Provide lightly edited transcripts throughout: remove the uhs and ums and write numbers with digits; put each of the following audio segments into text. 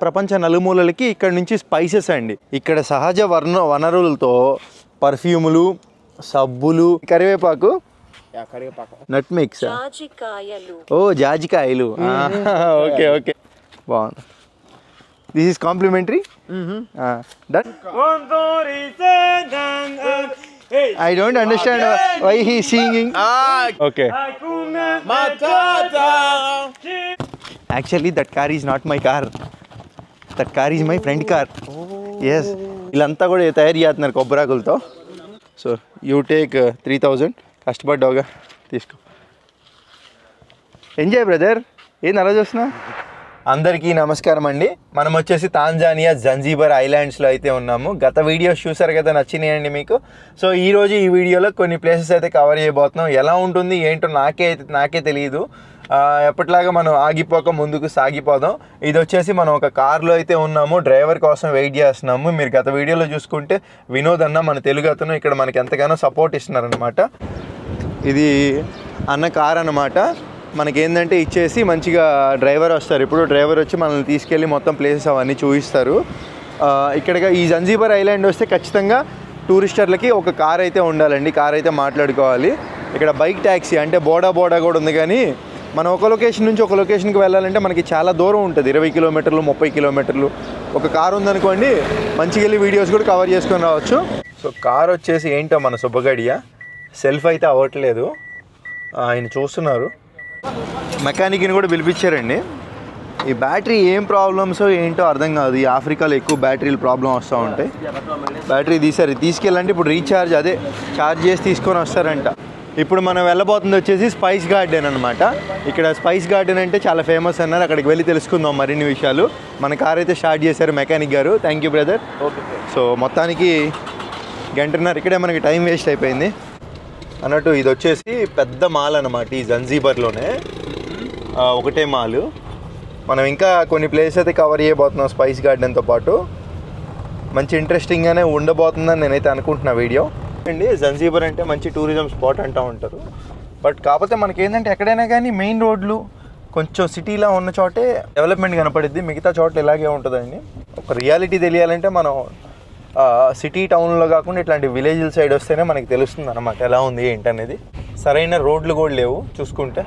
ప్రపంచ నలుమూలలకి ఇక్కడ నుంచి స్పైసెస్ అండి. ఇక్కడ సహజ వనరులతో పర్ఫ్యూములు, సబ్బులు, కరివేపాకు, నట్ మిక్స్, ఓ జాజికాయలు. ఓకే ఓకే బాగుంది. This is complimentary. I don't understand why he is singing. Okay. Hakuna Matata. Actually, that car is not my car. That car is my friend car. Yes. Ilanta kuda tayari yatnar kobra kulto. So you take 3000 customer dog teesko. Enjoy brother. Em ala chestuna. అందరికీ నమస్కారం అండి. మనం వచ్చేసి Tanzania జంజీబర్ ఐలాండ్స్లో అయితే ఉన్నాము. గత videos చూసారు కదా, నచ్చినాయండి మీకు. సో ఈరోజు ఈ వీడియోలో కొన్ని ప్లేసెస్ అయితే కవర్ చేయబోతున్నాం. ఎలా ఉంటుంది ఏంటో నాకే తెలియదు. ఎప్పటిలాగా మనం ఆగిపోక ముందుకు సాగిపోదాం. ఇది వచ్చేసి మనం ఒక కార్లో అయితే ఉన్నాము, డ్రైవర్ కోసం వెయిట్ చేస్తున్నాము. మీరు గత వీడియోలో చూసుకుంటే వినోద్ అన్న, మన తెలుగు అతను, ఇక్కడ మనకి ఎంతగానో సపోర్ట్ ఇస్తున్నారనమాట. ఇది అన్న కార్ అనమాట. మనకేంటంటే ఇచ్చేసి మంచిగా డ్రైవర్ వస్తారు. ఇప్పుడు డ్రైవర్ వచ్చి మనల్ని తీసుకెళ్ళి మొత్తం ప్లేసెస్ అవన్నీ చూపిస్తారు. ఇక్కడగా ఈ జంజీబర్ ఐలాండ్ వస్తే ఖచ్చితంగా టూరిస్టర్లకి ఒక కార్ అయితే ఉండాలండి. కార్ అయితే మాట్లాడుకోవాలి. ఇక్కడ బైక్ ట్యాక్సీ అంటే బోడా కూడా ఉంది. కానీ మనం ఒక లొకేషన్ నుంచి ఒక లొకేషన్కి వెళ్ళాలంటే మనకి చాలా దూరం ఉంటుంది. 20 కిలోమీటర్లు, 30 కిలోమీటర్లు. ఒక కారు ఉందనుకోండి, మంచిగా వెళ్ళి వీడియోస్ కూడా కవర్ చేసుకొని రావచ్చు. సో కార్ వచ్చేసి ఏంటో మన సుబ్బగడియ సెల్ఫ్ అయితే అవ్వట్లేదు, ఆయన చూస్తున్నారు. మెకానిక్ని కూడా పిలిపించారండి. ఈ బ్యాటరీ ఏం ప్రాబ్లమ్స్ ఏంటో అర్థం కాదు. ఈ ఆఫ్రికాలో ఎక్కువ బ్యాటరీలు ప్రాబ్లం వస్తూ ఉంటాయి. బ్యాటరీ తీసారు, తీసుకెళ్ళంటే ఇప్పుడు రీఛార్జ్ అదే ఛార్జ్ చేసి తీసుకొని వస్తారంట. ఇప్పుడు మనం వెళ్ళబోతుంది వచ్చేసి స్పైస్ గార్డెన్ అనమాట. ఇక్కడ స్పైస్ గార్డెన్ అంటే చాలా ఫేమస్ అన్నారు. అక్కడికి వెళ్ళి తెలుసుకుందాం మరిన్ని విషయాలు. మన కార్ అయితే స్టార్ట్ చేశారు మెకానిక్ గారు. Thank you brother. Okay. So మొత్తానికి గంటన్నర ఇక్కడే మనకి టైం వేస్ట్ అయిపోయింది. అన్నట్టు ఇది వచ్చేసి పెద్ద మాల్ అనమాట ఈ జంజీబర్లోనే, ఒకటే మాల్. మనం ఇంకా కొన్ని ప్లేసెస్ అయితే కవర్ చేయబోతున్నాం స్పైస్ గార్డెన్తో పాటు. మంచి ఇంట్రెస్టింగ్గానే ఉండబోతుందని నేనైతే అనుకుంటున్నా వీడియో అండి. జంజీబర్ అంటే మంచి టూరిజం స్పాట్ అంటూ ఉంటారు. బట్ కాకపోతే మనకేంటంటే ఎక్కడైనా కానీ మెయిన్ రోడ్లు కొంచెం సిటీలా ఉన్న చోటే డెవలప్మెంట్ కనపడుద్ది, మిగతా చోట్ల ఇలాగే ఉంటుందండి. ఒక రియాలిటీ తెలియాలంటే మనం సిటీ టౌన్లో కాకుండా ఇట్లాంటి విలేజ్ల సైడ్ వస్తేనే మనకి తెలుస్తుంది అన్నమాట ఎలా ఉంది ఏంటనేది. సరైన రోడ్లు కూడా లేవు చూసుకుంటే.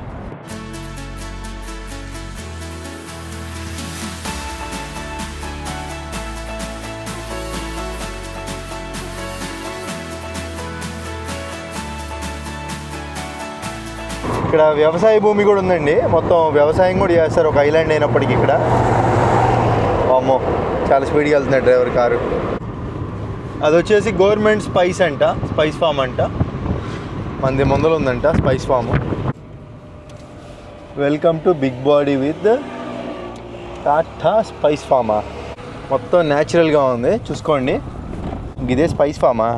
ఇక్కడ వ్యవసాయ భూమి కూడా ఉందండి. మొత్తం వ్యవసాయం కూడా చేస్తారు ఒక ఐలాండ్ అయినప్పటికీ. ఇక్కడ అమ్మో చాలా స్పీడ్గా వెళ్తున్నాయి డ్రైవర్ కారు. అది వచ్చేసి గవర్నమెంట్ స్పైస్ అంట, స్పైస్ ఫామ్ అంట. మంది ముందర ఉందంట spice farm. Welcome to big body with Tata spice Fama. మొత్తం న్యాచురల్గా ఉంది చూసుకోండి. ఇదే స్పైస్ ఫామా.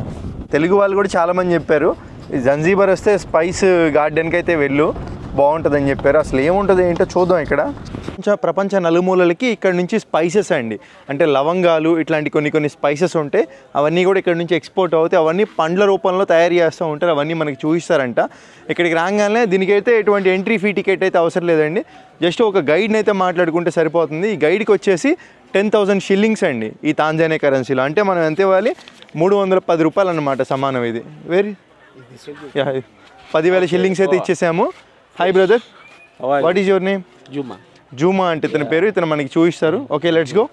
తెలుగు వాళ్ళు కూడా చాలామంది చెప్పారు జంజీబర్ వస్తే స్పైస్ గార్డెన్కి అయితే వెళ్ళు బాగుంటుందని చెప్పారు. అసలు ఏముంటుంది ఏంటో చూద్దాం. ఇక్కడ ప్రపంచ నలుమూలలకి ఇక్కడ నుంచి స్పైసెస్ అండి, అంటే లవంగాలు ఇట్లాంటి కొన్ని స్పైసెస్ ఉంటాయి. అవన్నీ కూడా ఇక్కడ నుంచి ఎక్స్పోర్ట్ అవుతాయి. అవన్నీ పండ్ల రూపంలో తయారు చేస్తూ ఉంటారు. అవన్నీ మనకి చూపిస్తారంట. ఇక్కడికి రాగానే దీనికైతే ఎటువంటి ఎంట్రీ ఫీ టికెట్ అయితే అవసరం లేదండి. జస్ట్ ఒక గైడ్ని అయితే మాట్లాడుకుంటే సరిపోతుంది. ఈ గైడ్కి వచ్చేసి 10,000 షిల్లింగ్స్ అండి ఈ తాంజానియా కరెన్సీలో. అంటే మనం ఎంత ఇవ్వాలి, 310 రూపాయలు అన్నమాట సమానం. ఇది వెరీ 10,000 షిల్లింగ్స్ అయితే ఇచ్చేసాము. Hi brother, what is your name? Juma అంటే ఇతని పేరు. ఇతను మనకి చూపిస్తారు. Okay, let's go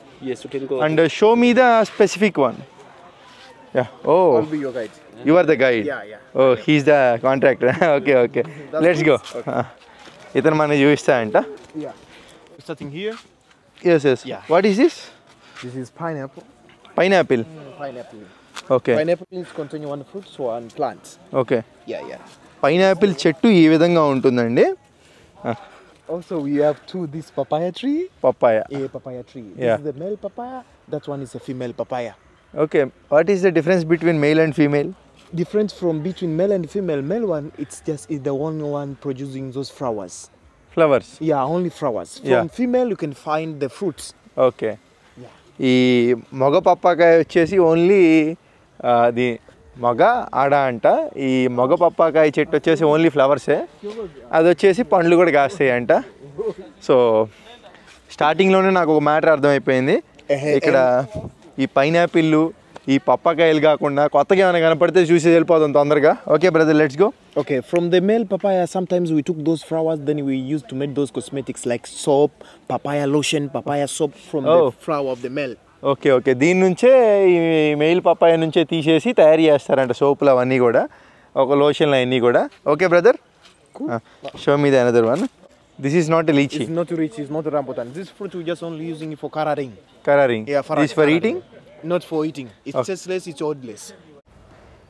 and show me the specific one. Yeah, oh you are the guide. Oh he is the contractor. Okay okay, let's go. ఇతను మనకి చూపిస్తా అంట. Yes yes, what is this? This is pineapple. Pineapple. Okay. Pineapple is contain one fruit so one plants. Okay. Yeah yeah. Pineapple చెట్టు ఈ విధంగా ఉంటుందండి. Also we have this papaya tree. Papaya. A papaya tree. Yeah. This is the male papaya. That one is a female papaya. Okay. What is the difference between male and female? Difference from between male and female. Male one, it's just is the one producing those flowers. Flowers. Yeah, only flowers. From female you can find the fruits. Okay. Yeah. ఈ మగ పప్పాకాయ వచ్చేసి only the మగ ఆడ అంట. ఈ మగ పప్పాకాయ చెట్టు వచ్చేసి ఓన్లీ ఫ్లవర్సే. అది వచ్చేసి పండ్లు కూడా కాస్తాయి అంట. సో స్టార్టింగ్లోనే నాకు ఒక మ్యాటర్ అర్థమైపోయింది. ఇక్కడ ఈ పైనాపిల్లు, ఈ పప్పకాయలు కాకుండా కొత్తగా ఏమైనా కనపడితే చూసి వెళ్ళిపోతాం తొందరగా. Okay brother, let's go. Okay, from the male papaya sometimes we took those flowers, then we use to make those cosmetics like soap, papaya lotion, papaya soap from the flower of the male. Okay okay, దీని నుంచే ఈ male papaya నుంచే తీసేసి తయారు చేస్తారంట సోపులు అవన్నీ కూడా, ఒక లోషన్లు అవన్నీ కూడా. Okay brother, show me the another one. This is not a lychee. It's not a lychee, it's not a rambutan. This fruit we just only using it for coloring. Coloring? Yeah, for this for coloring. Eating? Not for eating. It's okay. Tasteless, it's odorless.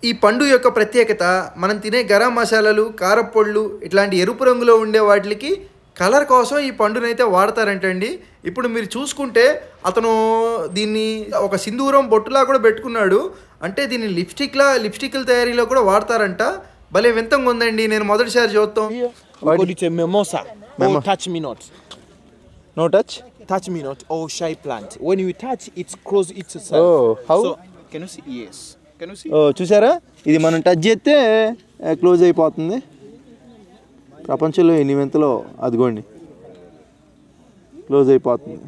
ఈ పండు యొక్క ప్రత్యేకత మనం తినే గరం మసాలాలు, కారపొళ్ళు ఇట్లాంటి ఎరుపు రంగులో ఉండే వాటికి కలర్ కోసం ఈ పండునైతే వాడతారంటండి. ఇప్పుడు మీరు చూసుకుంటే అతను దీన్ని ఒక సింధూరం బొట్టులా కూడా పెట్టుకున్నాడు, అంటే దీన్ని లిప్స్టిక్ల తయారీలో కూడా వాడతారంట. భలే వింతంగా ఉందండి, నేను మొదటిసారి చూస్తాం. Or touch me not. No touch? Touch me not or shy plant. When you touch, it's close itself. Oh, how? So, can you see? Yes. Can you see? Oh, చూసారా? ఇది మనం టచ్ చేస్తే క్లోజ్ అయిపోతుంది. ప్రపంచంలో ఎన్ని వింతలో అదిగోండి, close అయిపోతుంది.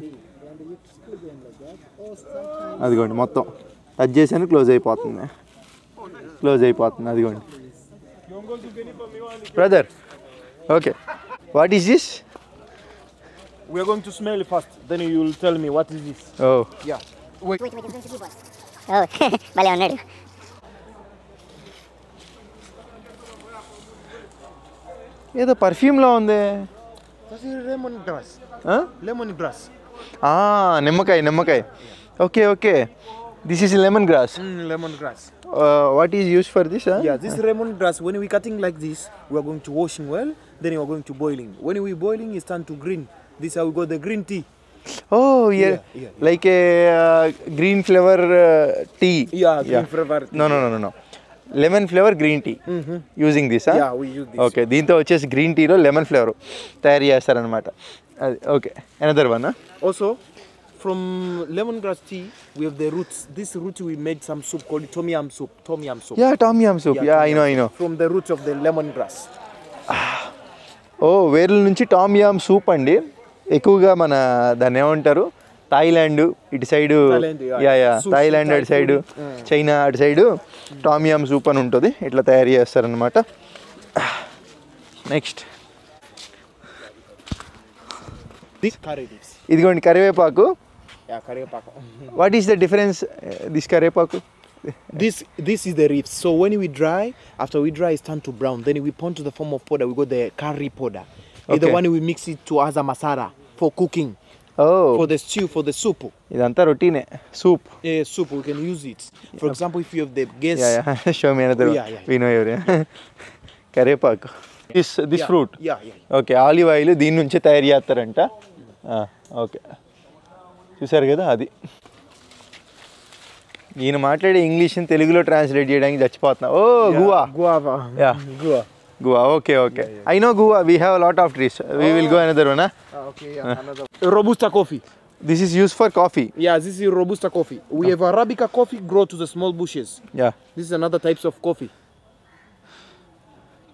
అదిగోండి మొత్తం టచ్ చేసాను, క్లోజ్ అయిపోతుంది, క్లోజ్ అయిపోతుంది. అదిగోండి brother. Okay. What is this? We are going to smell it first, then you will tell me what is this. Oh. Yeah. Wait. Wait, wait, wait, wait. Oh. Bale onadu. Edo perfume la unde. This is lemon grass. Huh? Lemon grass. Ah, nimmakai, nimmakai. Okay, okay. This is lemon grass. Lemon grass. What is used for this? Huh? Yeah, this lemon grass, when we cutting like this, we are going to washing well, then we are going to boiling. When we boiling, it turn to green. This how we got the green tea. Oh, yeah. Yeah. Like a green flavor tea. Yeah, green flavor tea. No, no, no, no, no. Lemon flavor green tea. Using this, huh? Yeah, we use this. Okay, deento vachesi green tea lo lemon flavor tayaru chestaru anamata. Okay, another one, huh? Also from lemongrass tea we have the roots. This root we made some soup called tom yam soup. Tom yam soup, yeah, tom yam soup, yeah, yeah, I know, I know. From the roots of the lemongrass. Oh, వేర్ల నుంచి Tom yum soup అండి. ఎక్కువగా మన దాన్ని ఏమంటారు, Thailand ఇటు side, yeah yeah Thailand అటు side, China అటు సైడు టామ్ యామ్ సూప్ అని ఉంటుంది, ఇట్లా తయారు చేస్తారనమాట. నెక్స్ట్ ఇదిగోండి కరివేపాకు. Yeah, karivepaku. What is the difference? This karivepaku. This is the leaves. So when we dry, after we dry, it turn to brown. Then we put to the form of powder. We got the curry powder. Okay. The one we mix it to as a masala for cooking. Oh. For the stew, for the soup. Idanta routine soup. Yeah, soup. We can use it. For example, if you have the guest. Yeah, yeah. Show me another one. Yeah, yeah. We know your karivepaku. This yeah. Fruit. Yeah, yeah. Okay. Olive oil. దీని నుంచే తయారు చేస్తారంట. Okay. చూసారు కదా, అది ఈయన మాట్లాడే ఇంగ్లీష్ని తెలుగులో ట్రాన్స్లేట్ చేయడానికి చచ్చిపోతున్నా. Oh guava, guava, yeah guava, guava. Okay okay, I know guava. We have lot of trees. We will go another one. Robusta coffee. This is used for coffee. Yeah, this is Robusta coffee. We have Arabica coffee grow to the small bushes. Yeah. This is another types of coffee.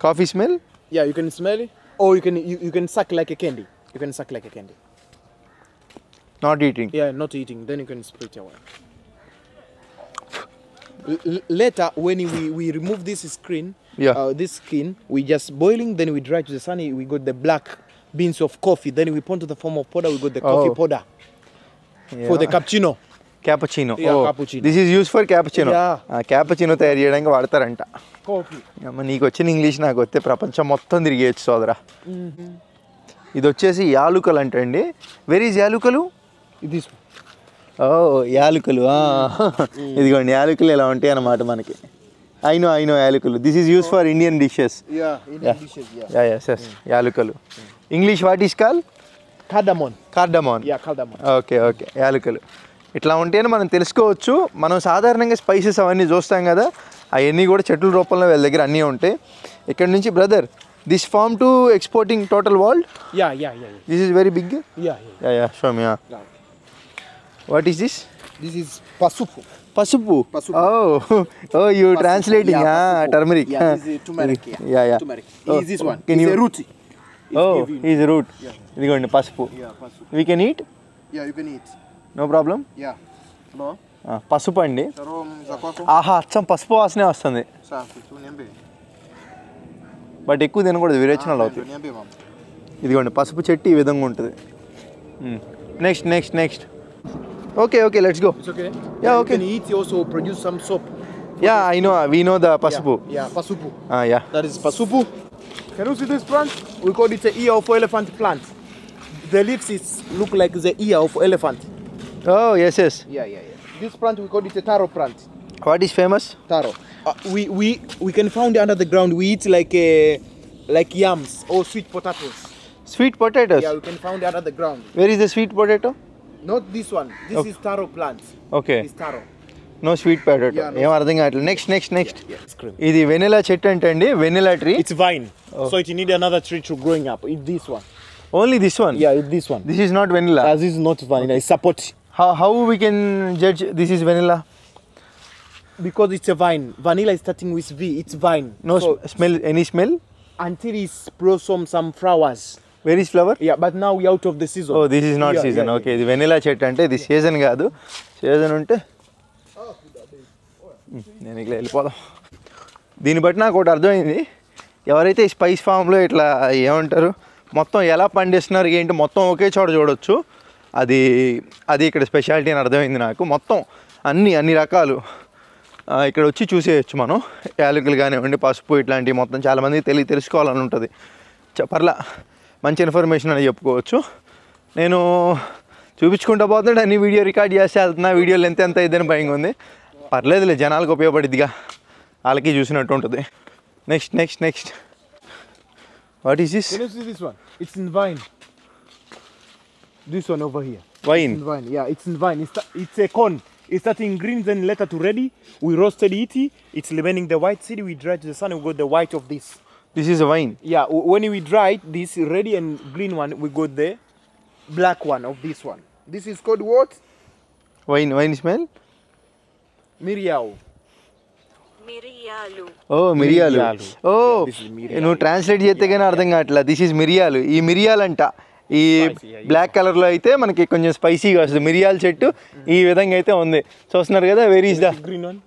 Coffee smell? Yeah, you can smell it or you can suck like a candy. You can suck like a candy. Not eating. Yeah, not eating. Then you can split away. Later, when we remove this skin, yeah, this skin, we just boiling. Then we dry to the sun. We got the black beans of coffee. Then we put to the form of powder. We got the coffee powder for the cappuccino. Cappuccino. Yeah, oh, cappuccino. This is used for cappuccino. Yeah. Cappuccino తయారు చేయడానికి వాడతారంట. Coffee. అమ్మ నీకు వచ్చిన English నాకు వస్తే ప్రపంచం మొత్తం తిరిగేచ్చు సోదరా. ఇది వచ్చేసి యాలుకలు అంటండి. వెరీ యాలుకలు. ఇది ఓ యాలకులు, ఇదిగోండి యాలకులు ఇలా ఉంటాయి అన్నమాట మనకి. ఐనో ఐనో యాలకులు. This is use for Indian dishes. యాలకులు. English what is call? Cardamom. Cardamom. Okay okay, యాలకులు ఇట్లా ఉంటాయని మనం తెలుసుకోవచ్చు. మనం సాధారణంగా స్పైసెస్ అవన్నీ చూస్తాం కదా, అవన్నీ కూడా చెట్ల రూపంలో వీళ్ళ దగ్గర అన్నీ ఉంటాయి. ఇక్కడ నుంచి brother, this farm to exporting total world. Yeah. This is very big. Yeah. Show me. What is this? This is Pasupu. Pasupu. Pasupu. Oh, you Pasupu. Translating? Yeah, turmeric. Yeah, this is turmeric. Yeah. Turmeric. Oh, is this one? Can you? It's a root. It's a root. Yeah. We going to Pasupu. Yeah, Pasupu. We can eat. Yeah, you can eat. No problem? Yeah. Hello? పసుపు అండి. ఆహా, అచ్చం పసుపు వాసనే వస్తుంది. But ఎక్కువ తినకూడదు, విరేచనాలు అవుతుంది. ఇదిగోండి పసుపు చెట్టు ఈ విధంగా ఉంటుంది. Next next next. Okay okay, let's go. Yeah okay. Yeah I know, we know the pasupu. Yeah pasupu. Yeah that is pasupu. Can you see this plant? We call it the ear of elephant plant. The leaves look like the ear of elephant. Oh yes yes. Yeah yeah yeah. This plant we call it a taro plant. What is famous? Taro. We can find under the ground. We eat like yams or sweet potatoes. Sweet potatoes. Yeah, we can find under the ground. Where is the sweet potato? Not this one. This okay. is taro plant. Okay. This taro. No sweet potato. ఏం అర్థం కావట్లేదు. Next next next. ఇది vanilla చెట్టు అంటే అండి, vanilla tree. It's vine. Oh. So it need another tree to growing up. It's this one. Only this one. Yeah, it's this one. This is not vanilla. As is not vanilla. It's sapoti. How we can judge this is vanilla? Because it's a vine. Vanilla is starting with V. It's vine. No so smell, any smell? Until it's blossom some flowers. Where is flower? Yeah, but now we out of the season. Oh, this is not yeah, season. Yeah, okay, the vanilla chet ante this season gaadu. Season unte. నేను ఇట్లా వెళ్ళిపోదాం. దీన్ని బట్టి నాకు ఒకటి అర్థమైంది, ఎవరైతే spice ఫామ్లో ఇట్లా ఏమంటారు మొత్తం ఎలా పండిస్తున్నారు ఏంటి మొత్తం ఒకే చోట చూడవచ్చు, అది ఇక్కడ స్పెషాలిటీ అని అర్థమైంది నాకు. మొత్తం అన్ని రకాలు ఇక్కడ వచ్చి చూసేయచ్చు మనం. యాలకులు కానివ్వండి, పసుపు, ఇట్లాంటివి మొత్తం చాలామంది తెలుసుకోవాలని ఉంటుంది. పర్లా మంచి ఇన్ఫర్మేషన్ అని చెప్పుకోవచ్చు. నేను చూపించుకుంటూ పోతుంటే అన్ని వీడియో రికార్డ్ చేస్తే వెళ్తున్నా, వీడియో లెంత్ ఎంత అయిద్దని భయంగా ఉంది. పర్లేదులే, జనాలకు ఉపయోగపడిద్దిగా, వాళ్ళకి చూసినట్టు ఉంటుంది. Next next next. What is this? This one it's in vine. This one over here. Vine. It's in vine. Yeah, it's in vine. It's a corn. It's starting green, then later to ready. We roasted it. It's remaining the white seed. We dried the sun. We got the white of this. This is a vine. Yeah. When we dried this ready and green one, we got the black one of this one. This is called what? Vine. Vine smell? Miriau. మిరియాలు. ఓ మిరియాలు. ఓ నువ్వు translate చేస్తే కానీ అర్థం కావట్లా. This is మిరియాలు. ఈ మిరియాలంట ఈ బ్లాక్ కలర్లో అయితే మనకి కొంచెం స్పైసీగా వస్తుంది. మిరియాల చెట్టు ఈ విధంగా అయితే ఉంది, చూస్తున్నారు కదా. Where is the green one?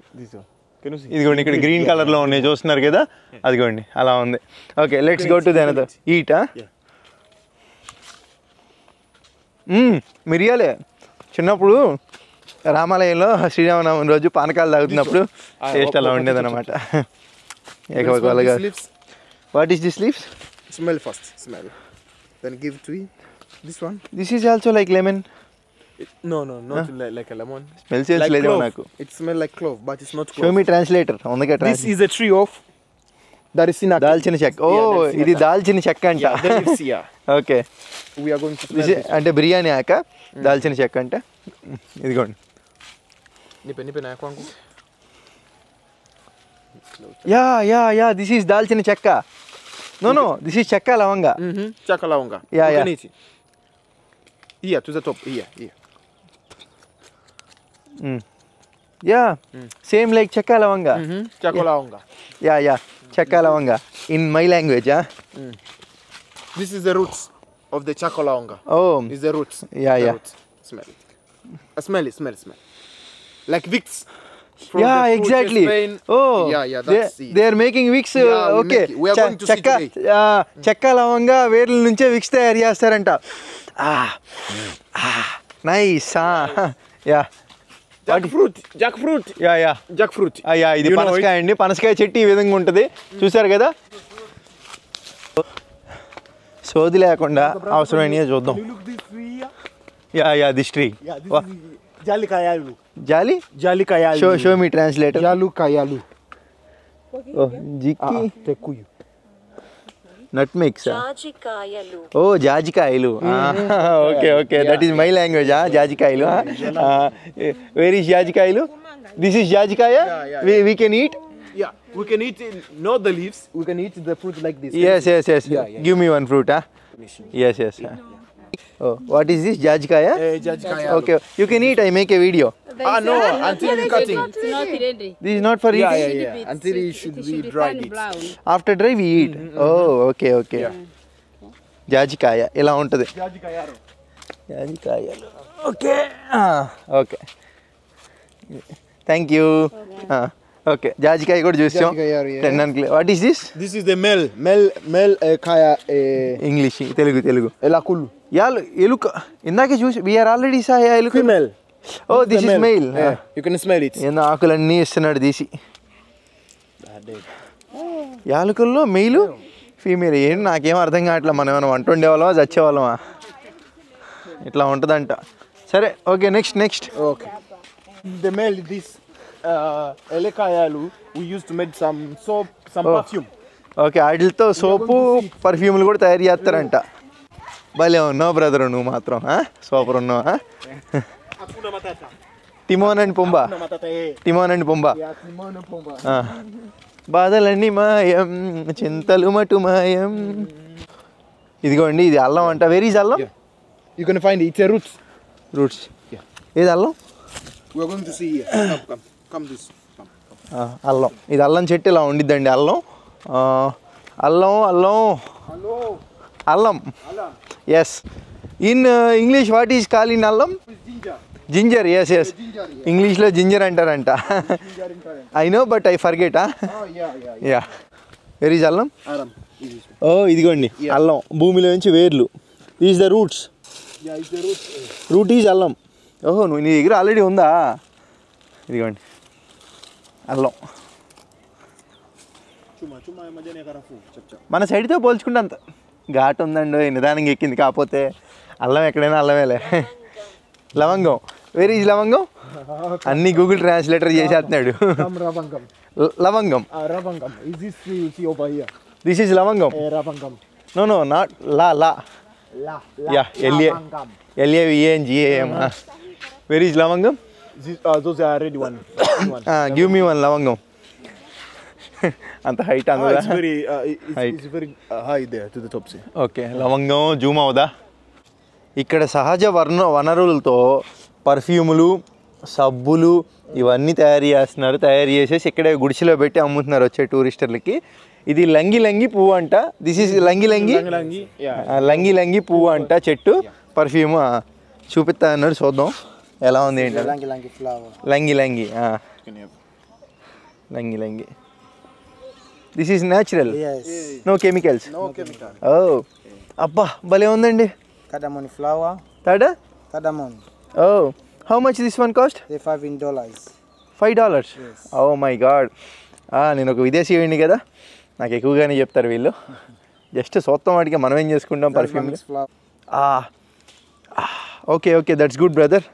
ఇదిగోండి ఇక్కడ గ్రీన్ కలర్లో ఉన్నాయి, చూస్తున్నారు కదా, అదిగోండి అలా ఉంది. Okay, let's go to the another. ఈటా మిరియాలే. చిన్నప్పుడు రామాలయంలో శ్రీరామనవమి రోజు పానకాలు తాగుతున్నప్పుడు టేస్ట్ అలా ఉండేదన్నమాట. What is this leaves? Smell first, smell then give to it. This one, this is also like lemon. No not huh? like a lemon. Smells like lemon. Naku it smell like clove but it's not clove. Show me translator onaka translate. This is a tree of dal chini chakka. Oh idi dal chini chakka anta. That is yeah. Okay, we are going to this ante biryani aka dal chini chakka anta. Idigondi ni pena aku angu. Yeah this is dal chini chakka. No, this is chakka lavanga. Chakka lavanga. Yeah, you can eat it. Here to the top. Here. Yeah. Same like chakka lavanga. Chakka lavanga. Yeah. Chakka lavanga. In my language, huh? This is the roots of the chakka lavanga. Oh, is the roots. Yeah. Roots. Smell it. Smell. Like wicks. Yeah, exactly. Spain. Oh, yeah, that's it. They are making wicks. Yeah, okay. We are going to see today. Chakka lavanga వేర్ల నుంచే Vicks తయారు చేస్తారంట. Nice. Yeah. Jackfruit. Yeah. Jackfruit. ఇది పనసకాయ అండి. పనసకాయ చెట్టు ఈ విధంగా ఉంటుంది, చూసారు కదా. సోది లేకుండా అవసరమైన చూద్దాం. Yeah this tree. జాలికాయలు. జాలికాయలు. Show me translator. జాలికాయలు. ఓ జికి టెకుయు nut mix. జాజికాయలు. Oh జాజికాయలు. Okay that is my language. Jajikayalu. Where is jajikayalu? This is jajikaya. We can eat. Yeah we can eat no the leaves. We can eat the fruit like this. yes give me one fruit. yes Oh, what is this? Jajkaya? Jajkaya. Okay, you can eat. I make a video. No, until you cutting. This is not for eating. Yeah. Until it should be dried. After dry we eat. Oh, okay. Jajkaya. Ela untadi. Jajkaya. Okay okay thank you. Okay జాజికాయ కూడా చూసాం. What is this? This is the మెల్ మెల్ మెల్ కాయ. English Telugu Telugu ఎలాకులు యాల్ ఎలుక. ఇందాకే చూసి వీఆర్ ఆల్రెడీ సా ఎలుక మెల్. Oh this is male. You can smell it. ఏందో ఆకులన్నీ ఇస్తున్నాడు తీసి. యాలకుల్లో మెయిల్ ఫీమేల్ ఏంటి నాకేం అర్థం కావట్లా. మనం ఏమైనా వంట ఉండేవాళ్ళమా చచ్చేవాళ్ళమా? ఇట్లా ఉంటుందంట. సరే okay next next. Okay the male this ఎలకాయలు we use to make some soap some perfume. Okay వాటితో సోపు పర్ఫ్యూమ్లు కూడా తయారు చేస్తారంట. భలే ఉన్నావు బ్రదర్ నువ్వు మాత్రం. సూపర్ ఉన్నావా. Timon and Pumbaa. Timon and Pumbaa. బాధలన్నీ మాయం చింతలు మటు మాయం. ఇదిగోండి ఇది అల్లం అంట. Where is allam. You can find its roots. Roots ఏది అల్లం? అల్లం ఇది అల్లం చెట్టు ఇలా ఉండిద్దండి. అల్లం అల్లం అల్లం అల్లం. Yes in English what is call in allam? Ginger. Yes yes ఇంగ్లీష్లో జింజర్ అంటారంట. I know but I forget. Yeah where is allam? Oh ఇదిగోండి అల్లం భూమిలో నుంచి వేర్లు. Is the roots. Root is allam. ఓహో నువ్వు నీ దగ్గర ఆల్రెడీ ఉందా? ఇదిగోండి అల్లం. మన సైడ్తో పోల్చుకుంటే అంత ఘాటు ఉందండి. నిదానంగా ఎక్కింది. కాకపోతే అల్లం ఎక్కడైనా అల్లమేలే. లవంగం. వెర్ ఈజ్ లవంగం? అన్ని గూగుల్ ట్రాన్స్లేటర్ చేసేస్తున్నాడు. లవంగం. దిస్ ఈజ్ లవంగం. నో నో నాట్ లా లా LAVANGAM. Where is lavangam? Those are red one. Give me one lavangam. Anta height anu da. It's very high there to the top see. Okay, lavangam zoom avda. Ikkada sahaja varna vanarulto perfumeulu sabbulu ఇవన్నీ తయారు చేస్తున్నారు. తయారు చేసేసి ఇక్కడే గుడిసెలో పెట్టి అమ్ముతున్నారు వచ్చే టూరిస్టర్లకి. ఇది లంగి లంగి పువ్వు అంట. దిస్ ఈజ్ లంగి లంగి లంగి లంగి పువ్వు అంట చెట్టు. పర్ఫ్యూమ్ చూపిస్తా అన్నాడు. చూద్దాం ఎలా ఉంది ఏంటి. లంగి లంగి లంగి లంగి. This is natural no chemicals. Oh అబ్బా భలే ఉందండి. ఓ how much this one cost? $5. $5? Yes. Oh my god. నేను ఒక విదేశీ వాడిని కదా, నాకు ఎక్కువగానే చెప్తారు వీళ్ళు. జస్ట్ సొత్తం వాటికి మనం ఏం చేసుకుంటాం perfume. Okay okay that's good brother.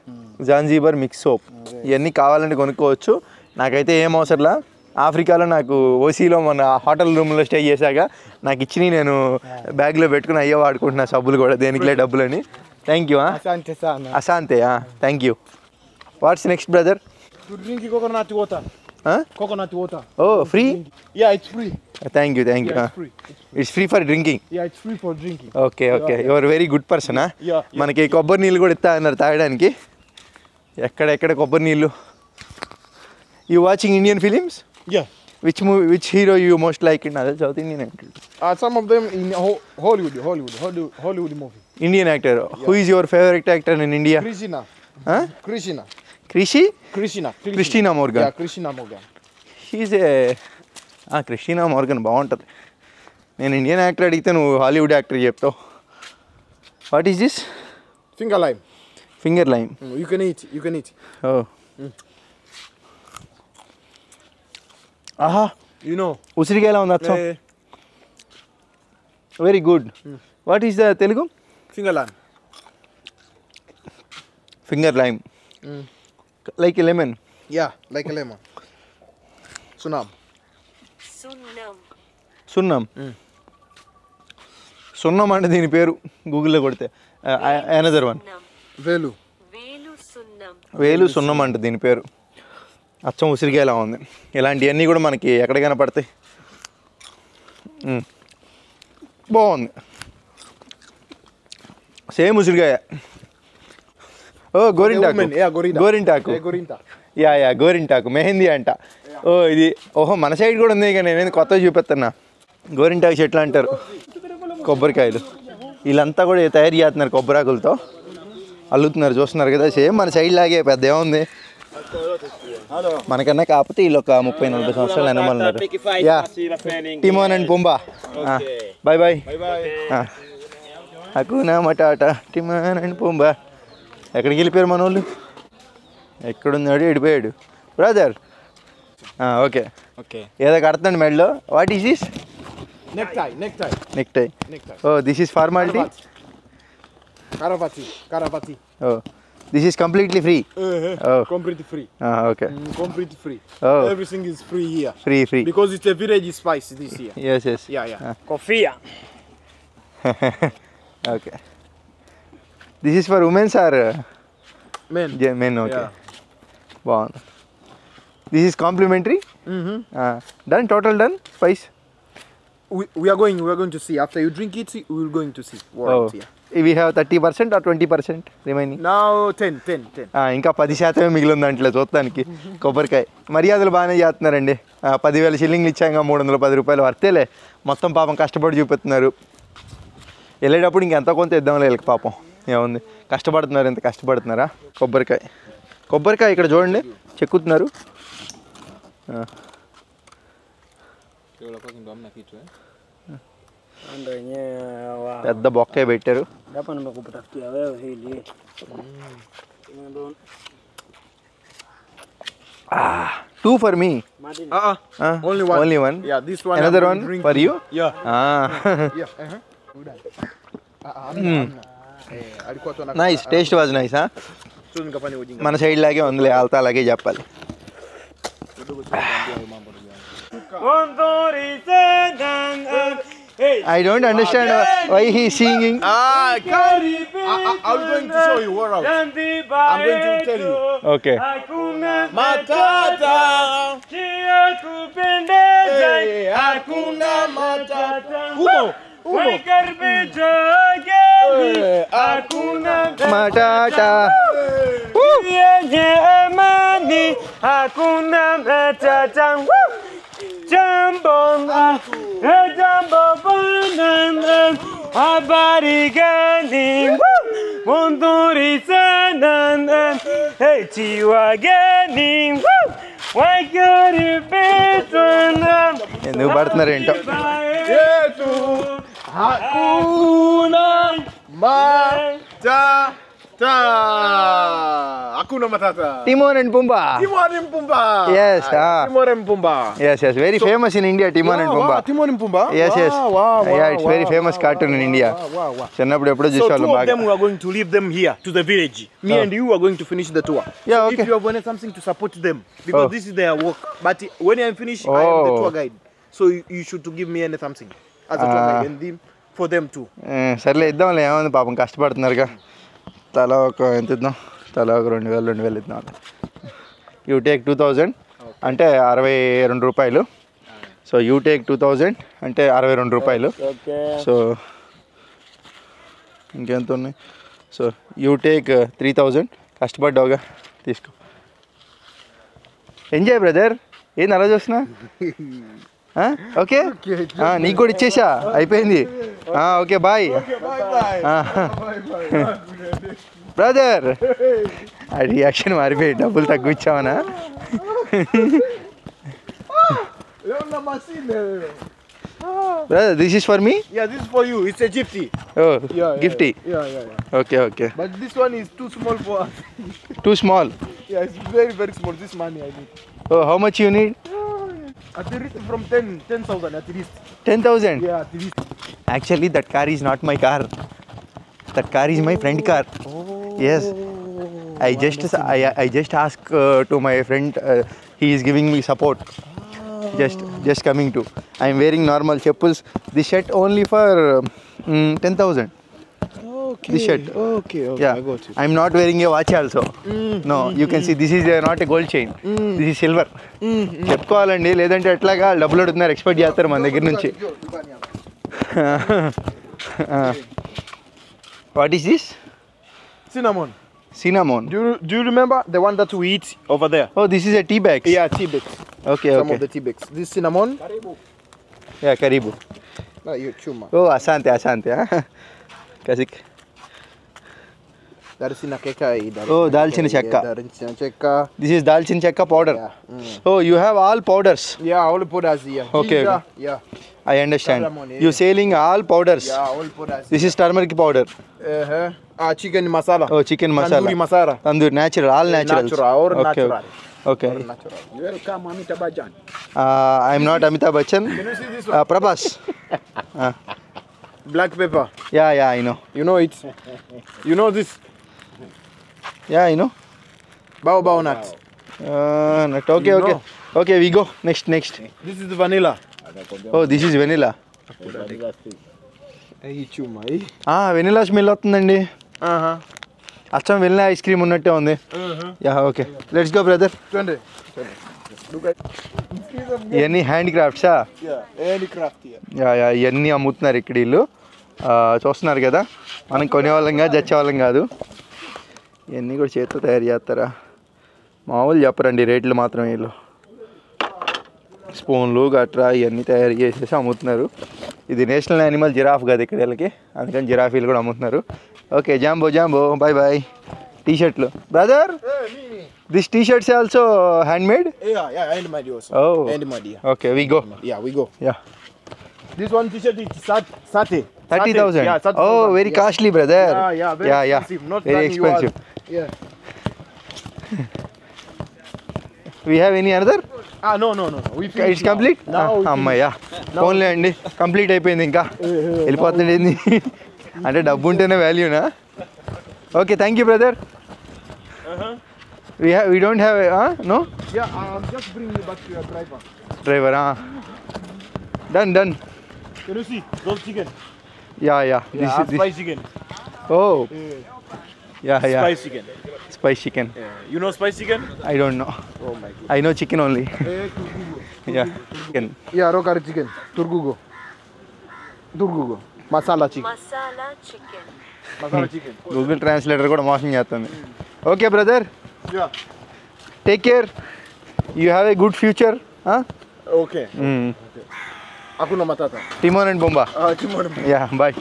Zanzibar mix soap ఇవన్నీ కావాలంటే కొనుక్కోవచ్చు. నాకైతే ఏం అవసరంలా. ఆఫ్రికాలో నాకు ఓసీలో మన హోటల్ రూమ్లో స్టే చేశాక నాకు ఇచ్చి నేను బ్యాగ్లో పెట్టుకుని అయ్యో వాడుకుంటున్నా సబ్బులు కూడా దేనికిలే డబ్బులు అని. Thank you. Asante. Thank you. What's next brother? To drink coconut water. Coconut water. Oh, free? Yeah, it's free. Thank you. Thank you. Yeah, it's free. It's free for drinking. Yeah, it's free for drinking. Okay, okay. Yeah, yeah. You are a very good person, huh? Yeah. మనకి కొబ్బరి నీళ్ళు కూడా ఇస్తా అన్నారు తాగడానికి. ఎక్కడెక్కడ కొబ్బరి నీళ్ళు. You watching Indian films? Yeah. Which hero you most like in other South Indian actors? Some of them in Hollywood movie. Indian actor. Yeah. Who is your favorite actor in India? Krishna. Huh? Krishna. Krishi? Krishna. Christina Morgan. Yeah, Krishna Morgan. She is a Krishna Morgan baaguntadi. Nen Indian actor adigithe nu Hollywood actor cheptav. What is this? Finger lime. Finger lime. You can eat. You can eat. Oh. Mm. ఆహా you know ఉసిరికాయలా ఉంది అచ్చం. Very good. What is the Telugu? Finger lime. Finger lime like a lemon. Yeah like a lemon. సున్నం. సున్నం. సున్నం. సున్నం అంటే దీని పేరు గూగుల్లో కొడితే. అనదర్ వన్ వేలు. వేలు సున్నం. వేలు సున్నం అంటే దీని పేరు. అచ్చం ఉసిరికాయలా ఉంది. ఇలాంటివన్నీ కూడా మనకి ఎక్కడికైనా పడతాయి. బాగుంది సేమ్ ఉసిరికాయ. ఓ గోరింటాకు. గోరింటాకు. యా యా గోరింటాకు మెహందీ అంట. ఓ ఇది ఓహో మన సైడ్ కూడా ఉంది కానీ నేను కొత్తగా చూపిస్తున్నా. గోరింటాకు చెట్లు అంటారు. కొబ్బరికాయలు వీళ్ళంతా కూడా తయారు చేస్తున్నారు కొబ్బరాకులతో. అల్లుతున్నారు, చూస్తున్నారు కదా. సేమ్ మన సైడ్ లాగే, పెద్ద ఏముంది మనకన్నా, కాకపోతే వీళ్ళు ఒక 30-40 సంవత్సరాలు వెనమన్నారు. Timon and Pumbaa, bye bye. హకునా matata, Timon and Pumbaa. ఎక్కడికి వెళ్ళిపోయారు మన వాళ్ళు? ఎక్కడున్నాడు? ఎడిపోయాడు బ్రదర్. ఓకే ఓకే, ఏదో కడతాండి మెడలో. What is this? Necktie. Oh this is formality. Oh this is completely free. Completely free. Okay. Completely free. Everything is free here. Free because it's a village spice this here. Yes. Yeah. Coffee. Okay. This is for women or men? Yeah, men. Okay. Yeah. Bon. This is complimentary. Done, total done. Spice. We are going to see after you drink it. We are going to see what it here. We have 30% or 20% remaining. Now 10. ఇంకా 10% మిగిలింది దాంట్లో చూడటానికి. కొబ్బరికాయ మర్యాదలు బాగానే చేస్తున్నారండి. 10,000 షిల్లింగ్లు ఇచ్చాక 310 రూపాయలు వర్తేలే. మొత్తం పాపం కష్టపడి చూపిస్తున్నారు. వెళ్ళేటప్పుడు ఇంకెంత కొంత ఇద్దాంలే వీళ్ళకి, పాపం ఏముంది, కష్టపడుతున్నారు. ఎంత కష్టపడుతున్నారా? కొబ్బరికాయ ఇక్కడ చూడండి చెక్కుతున్నారు. పెద్ద బొక్కే పెట్టారు. Two for me, only one, another one for you. Nice, taste was nice. మన సైడ్ లాగే ఉందిలే, వాళ్ళతో అలాగే చెప్పాలి. I don't understand why he is singing. I'm going to show you what else. I'm going to tell you. Okay. Matata. Hey, Hakuna Matata. Umo. Hey, Hakuna Matata. Hey, Hakuna Matata. ఎందుకు పడుతున్నారు ఏంటో. Timon and Pumbaa. Yes. Yes. Very famous in India, Timon and Pumbaa. Yes. Yeah, it's very famous cartoon in India. Chennappudu chusalu baaga. So two of them, we are going to leave them here to the village. Me and you are going to finish the tour. Yeah, okay. If you have wanted something to support them, because this is their work. But when I am finished, I am the tour guide. So you should give me any something as a tour guide and them for them too. Sarle iddamle emundi paapam kashtapadutunnaruga. తలా ఒక ఎంత ఇద్దాం? తలా ఒక 2,000 ఇద్దాం. You take 2,000 అంటే 62 రూపాయలు. So you take 2,000 అంటే 62 రూపాయలు. సో ఇంకెంత ఉన్నాయి? So you take 3,000. కష్టపడ్డావుగా, తీసుకో. Enjoy brother. ఏంది అలా చూస్తున్నా? ఓకే, నీకు కూడా ఇచ్చేసా, అయిపోయింది. Okay bye brother. ఆ రియాక్షన్ మారిపోయి, డబ్బులు తక్కువ ఇచ్చామనా? Brother, this is for me? Yeah, this is for you. It's a gypsy. Oh, gifty. Yeah. Okay. But this one is too small for us. Too small? Yeah, it's very, very small. This money I need. Oh, how much you need? At least from 10,000 at least. 10,000? Yeah, at least. Actually, that car is not my car. That car is my friend car. Oh. Yes. I just asked to my friend. He is giving me support. Just coming to. I am wearing normal chappals. This shirt only for 10,000. Okay. This shirt. Okay. Yeah. I got it. I am not wearing a watch also. No, you can see this is not a gold chain. This is silver. చెప్పుకోవాలండి, లేదంటే ఎట్లాగా డబ్బులు అడుగుతున్నారు, expect చేస్తారు మన దగ్గర నుంచి. What is this? Cinnamon. Do you remember the one that we eat over there? Oh, this is a tea bag. Yeah, tea bag. Okay. Some of the tea bags. This cinnamon. Karibu. Yeah, karibu. No, you chuma. Oh, asante. Kasik. Dal chini chakka. This is dal chini chakka powder. Yeah. Mm. Oh, you have all powders. Yeah, all powders. Yeah. Okay. Ginger. Yeah. I understand. Tadamoni, yeah. You selling all powders. Yeah, all powders. This is turmeric powder. Chicken masala. Oh, chicken masala. Tandoori masala. Tandoori natural, all natural. Natural. Okay. You are come Amitabh Bachchan. I am not Amitabh Bachchan. You know, see this one? Prabhas. Black pepper. Yeah, yeah, I know. You know it. You know this. Yeah, I know. Bao nuts. Nut. Okay, okay. Okay, we go. Next. This is vanilla. Oh, this is vanilla. Vanilla smell వస్తుందండి. అచ్చం vanilla ice cream ఉన్నట్టే ఉంది. Yeah okay, let's go brother. Hand hand క్రాఫ్ట్సా? Yeah yeah, ఇవన్నీ అమ్ముతున్నారు ఇక్కడ వీళ్ళు. చూస్తున్నారు కదా, మనం కొనేవాళ్ళం కాదు, చచ్చేవాళ్ళం కాదు. ఇవన్నీ కూడా చేతితో తయారు చేస్తారా? మామూలు చెప్పరండి రేట్లు మాత్రం. వీళ్ళు స్పూన్లు గట్రా ఇవన్నీ తయారు చేసేసి అమ్ముతున్నారు. ఇది నేషనల్ యానిమల్ జిరాఫ్ కాదు ఇక్కడ వీళ్ళకి, అందుకని జిరాఫీలు కూడా అమ్ముతున్నారు. ఓకే, జాంబో బాయ్ బాయ్. టీ షర్ట్లు brother, this T shirts also hand made? Okay, we go. This one t-shirt is 30,000. Yeah, 30,000. Oh, very costly, brother. Yeah, very expensive. Not very expensive. Yeah. We have any other? No. We finish. It's complete. Now. Only and complete అయిపోయింది. ఇంకా వెళ్ళిపోతుంది అంటే డబ్బు ఉంటేనే వాల్యూనా? Okay, thank you brother. We don't have no. Yeah, I'm just bringing you back to your driver. Done. Can you see? Roast chicken. Yeah. This is spice chicken. Oh. Yeah. Spice chicken. Yeah. You know spice chicken? I don't know. Oh my god. I know chicken only. Chicken. Yeah, raw curry chicken. Turgugo. Masala chicken. Google translator కూడా మోసం చేస్తుంది. Okay brother. Yeah. Take care. You have a good future, huh? Okay. Okay. Hakuna Matata. Timon and Pumbaa. Timon and Pumbaa. Yeah, bye.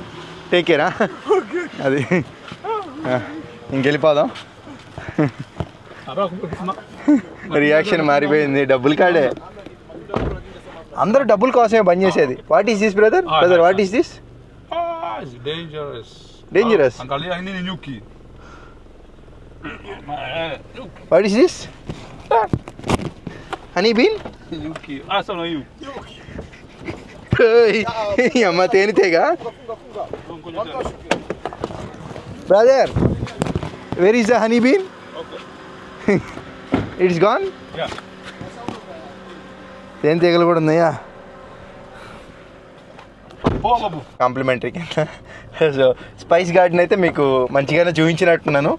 Take care, huh? Okay. Adi. ఇంకెళ్ళిపోదాం. Reaction మారిపోయింది. డబ్బులు కాడే అందరూ డబ్బుల కోసమే బంద్ చేసేది. What is this brother? What is this? Dangerous. What is this? Honey been. అమ్మ తేనితేగా brother. Where is the honey bean? Okay. It's gone? Yeah. తేనెటీగలు కూడా ఉన్నాయా? కాంప్లిమెంటరీ కింద. సో స్పైస్ గార్డెన్ అయితే మీకు మంచిగానే చూపించినట్టున్నాను.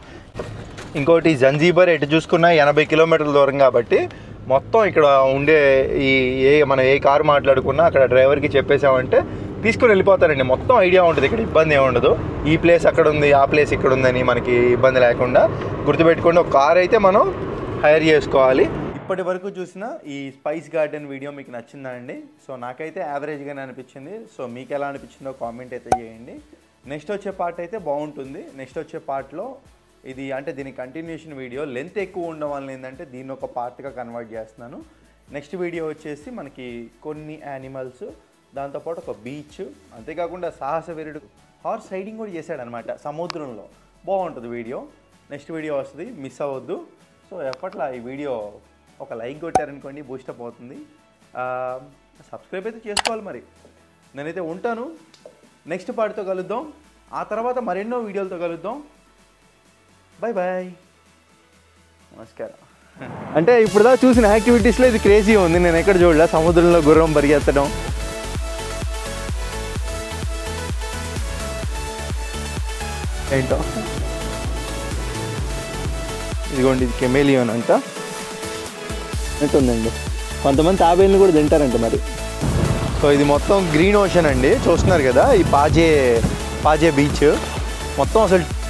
ఇంకోటి జంజీబర్ ఎటు చూసుకున్నా 80 కిలోమీటర్ల దూరం కాబట్టి మొత్తం ఇక్కడ ఉండే మనం ఏ కారు మాట్లాడుకున్నా అక్కడ డ్రైవర్కి చెప్పేసామంటే తీసుకుని వెళ్ళిపోతారండి. మొత్తం ఐడియా ఉంటుంది, ఇక్కడ ఇబ్బంది ఏమి ఉండదు. ఈ ప్లేస్ అక్కడ ఉంది, ఆ ప్లేస్ ఇక్కడ ఉందని మనకి ఇబ్బంది లేకుండా గుర్తుపెట్టుకోండి. ఒక కార్ అయితే మనం హైర్ చేసుకోవాలి. ఇప్పటి వరకు చూసిన ఈ స్పైస్ గార్డెన్ వీడియో మీకు నచ్చిందా అండి? సో నాకైతే యావరేజ్గానే అనిపించింది. సో మీకు ఎలా అనిపించిందో కామెంట్ అయితే చేయండి. నెక్స్ట్ వచ్చే పార్ట్ అయితే బాగుంటుంది. నెక్స్ట్ వచ్చే పార్ట్లో ఇది అంటే దీని కంటిన్యూషన్ వీడియో. లెంత్ ఎక్కువ ఉండడం వల్ల ఏంటంటే దీన్ని ఒక పార్ట్గా కన్వర్ట్ చేస్తున్నాను. నెక్స్ట్ వీడియో వచ్చేసి మనకి కొన్ని యానిమల్స్, దాంతోపాటు ఒక బీచ్, అంతేకాకుండా సాహస వీరుడు హార్స్ రైడింగ్ కూడా చేశాడనమాట సముద్రంలో. బాగుంటుంది వీడియో. నెక్స్ట్ వీడియో వస్తుంది, మిస్ అవ్వద్దు. సో ఎప్పట్లా ఈ వీడియో ఒక లైక్ కొట్టారనుకోండి, బూస్టప్ అవుతుంది. సబ్స్క్రైబ్ అయితే చేసుకోవాలి మరి. నేనైతే ఉంటాను. నెక్స్ట్ పార్ట్తో కలుద్దాం. ఆ తర్వాత మరెన్నో వీడియోలతో కలుద్దాం. బాయ్ బాయ్, నమస్కారం. అంటే ఇప్పుడు చూసిన యాక్టివిటీస్లో ఇది క్రేజీ ఉంది. నేను ఎక్కడ చూడలే సముద్రంలో గుర్రం పరిగెత్తడం. ఏంటో ఇదిగోండి, ఇది కెమెలియోన్ అంట ఉంటుందండి. కొంతమంది తాబేళ్ళు కూడా తింటారంట మరి. సో ఇది మొత్తం గ్రీన్ ఓషన్ అండి. చూస్తున్నారు కదా ఈ పాజే బీచ్ మొత్తం అసలు